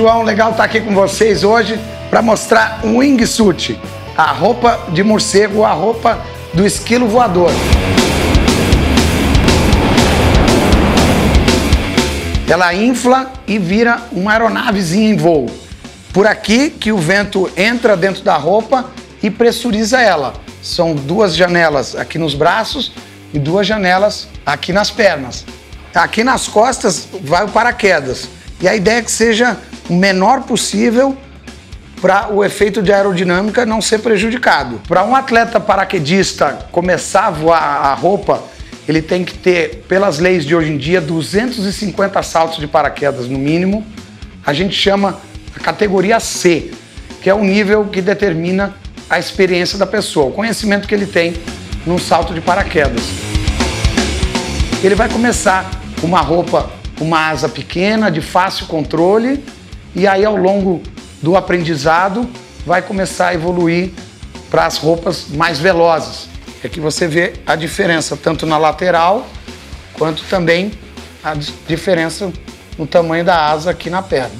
João, legal estar aqui com vocês hoje para mostrar um wingsuit, a roupa de morcego, a roupa do esquilo voador. Ela infla e vira uma aeronavezinha em voo. Por aqui que o vento entra dentro da roupa e pressuriza ela. São duas janelas aqui nos braços e duas janelas aqui nas pernas. Aqui nas costas vai o paraquedas. E a ideia é que seja o menor possível para o efeito de aerodinâmica não ser prejudicado. Para um atleta paraquedista começar a voar a roupa, ele tem que ter, pelas leis de hoje em dia, 250 saltos de paraquedas no mínimo. A gente chama a categoria C, que é o nível que determina a experiência da pessoa, o conhecimento que ele tem num salto de paraquedas. Ele vai começar uma roupa, uma asa pequena, de fácil controle, e aí ao longo do aprendizado vai começar a evoluir para as roupas mais velozes. É que você vê a diferença tanto na lateral quanto também a diferença no tamanho da asa aqui na perna.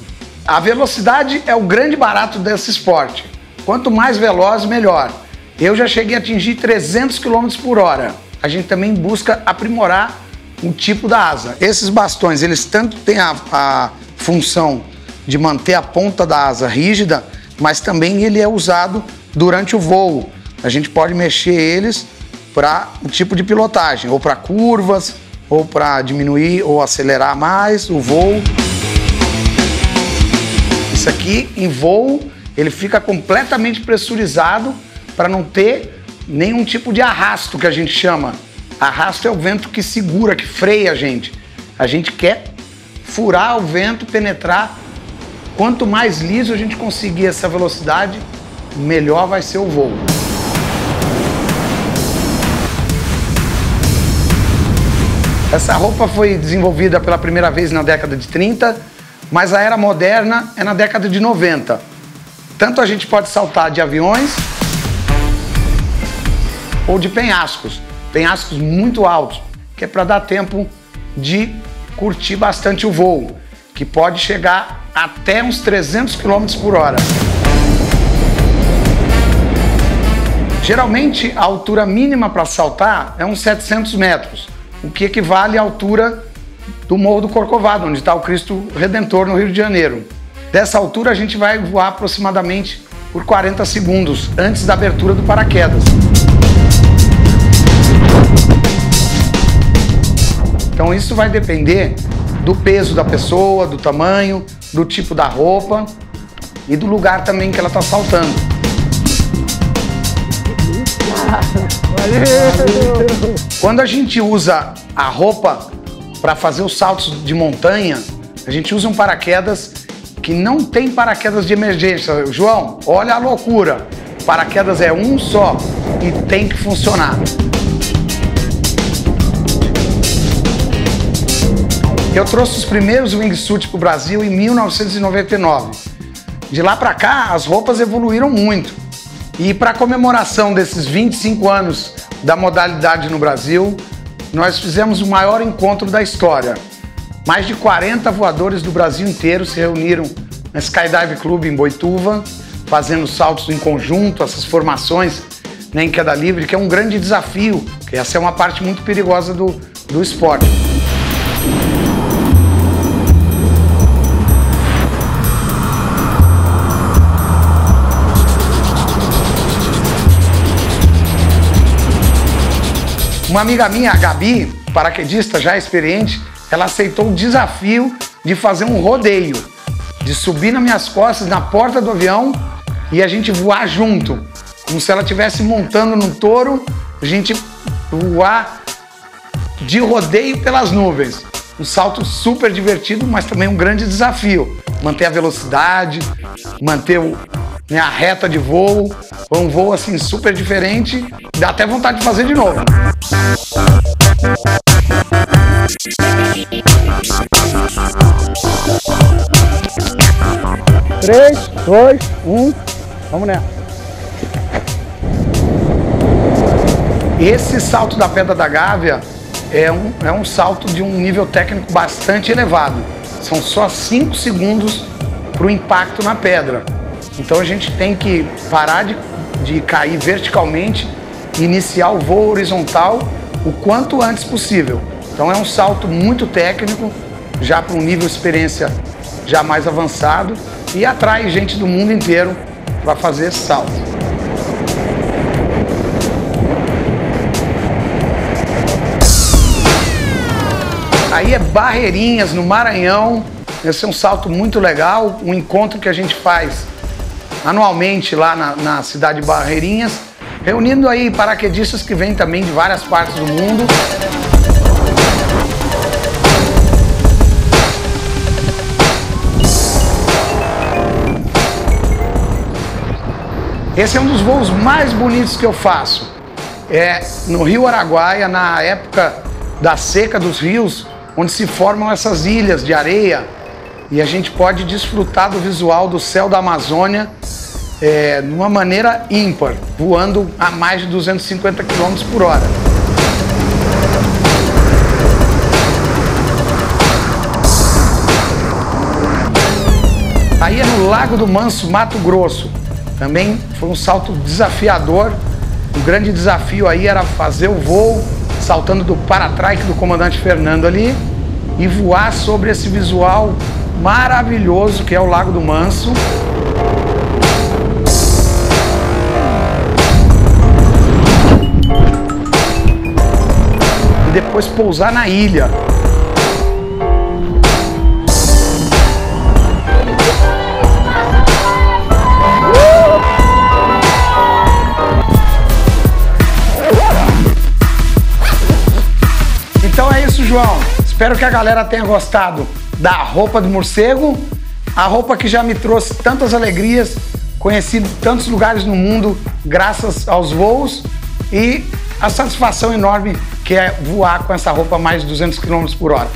A velocidade é o grande barato desse esporte. Quanto mais veloz, melhor. Eu já cheguei a atingir 300 km por hora. A gente também busca aprimorar o tipo da asa. Esses bastões, eles tanto têm a função de manter a ponta da asa rígida, mas também ele é usado durante o voo. A gente pode mexer eles para o tipo de pilotagem, ou para curvas, ou para diminuir ou acelerar mais o voo. Isso aqui, em voo, ele fica completamente pressurizado para não ter nenhum tipo de arrasto, que a gente chama. Arrasto é o vento que segura, que freia a gente. A gente quer furar o vento, penetrar. Quanto mais liso a gente conseguir essa velocidade, melhor vai ser o voo. Essa roupa foi desenvolvida pela primeira vez na década de 30, mas a era moderna é na década de 90. Tanto a gente pode saltar de aviões ou de penhascos. Penhascos muito altos, que é para dar tempo de curtir bastante o voo, que pode chegar até uns 300 km por hora. Geralmente, a altura mínima para saltar é uns 700 metros, o que equivale à altura do Morro do Corcovado, onde está o Cristo Redentor, no Rio de Janeiro. Dessa altura, a gente vai voar aproximadamente por 40 segundos, antes da abertura do paraquedas. Então isso vai depender do peso da pessoa, do tamanho, do tipo da roupa e do lugar também que ela está saltando. Valeu! Quando a gente usa a roupa para fazer os saltos de montanha, a gente usa um paraquedas que não tem paraquedas de emergência. João, olha a loucura! Paraquedas é um só e tem que funcionar. Eu trouxe os primeiros wingsuits para o Brasil em 1999. De lá para cá, as roupas evoluíram muito. E para a comemoração desses 25 anos da modalidade no Brasil, nós fizemos o maior encontro da história. Mais de 40 voadores do Brasil inteiro se reuniram na Skydive Club em Boituva, fazendo saltos em conjunto, essas formações, né, em queda livre, que é um grande desafio. Essa é uma parte muito perigosa do esporte. Uma amiga minha, a Gabi, paraquedista já experiente, ela aceitou o desafio de fazer um rodeio, de subir nas minhas costas, na porta do avião, e a gente voar junto, como se ela estivesse montando num touro, a gente voar de rodeio pelas nuvens. Um salto super divertido, mas também um grande desafio. Manter a velocidade, manter a reta de voo, foi um voo assim super diferente, dá até vontade de fazer de novo. Três, dois, um, vamos nessa. Esse salto da Pedra da Gávea é um salto de um nível técnico bastante elevado. São só 5 segundos para o impacto na pedra. Então a gente tem que parar de cair verticalmente, iniciar o voo horizontal o quanto antes possível. Então é um salto muito técnico, já para um nível de experiência já mais avançado, e atrai gente do mundo inteiro para fazer esse salto. Aí é Barreirinhas, no Maranhão. Esse é um salto muito legal, um encontro que a gente faz anualmente lá na cidade de Barreirinhas, reunindo aí paraquedistas que vêm também de várias partes do mundo. Esse é um dos voos mais bonitos que eu faço. É no Rio Araguaia, na época da seca dos rios, onde se formam essas ilhas de areia, e a gente pode desfrutar do visual do céu da Amazônia de uma maneira ímpar, voando a mais de 250 km por hora. Aí é no Lago do Manso, Mato Grosso. Também foi um salto desafiador. O grande desafio aí era fazer o voo saltando do para-trike do comandante Fernando ali e voar sobre esse visual maravilhoso que é o Lago do Manso. E depois pousar na ilha. Então é isso, João. Espero que a galera tenha gostado da roupa do morcego, a roupa que já me trouxe tantas alegrias, conheci tantos lugares no mundo graças aos voos, e a satisfação enorme que é voar com essa roupa a mais de 200 km por hora.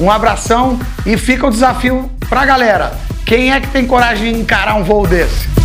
Um abração, e fica o desafio pra galera. Quem é que tem coragem de encarar um voo desse?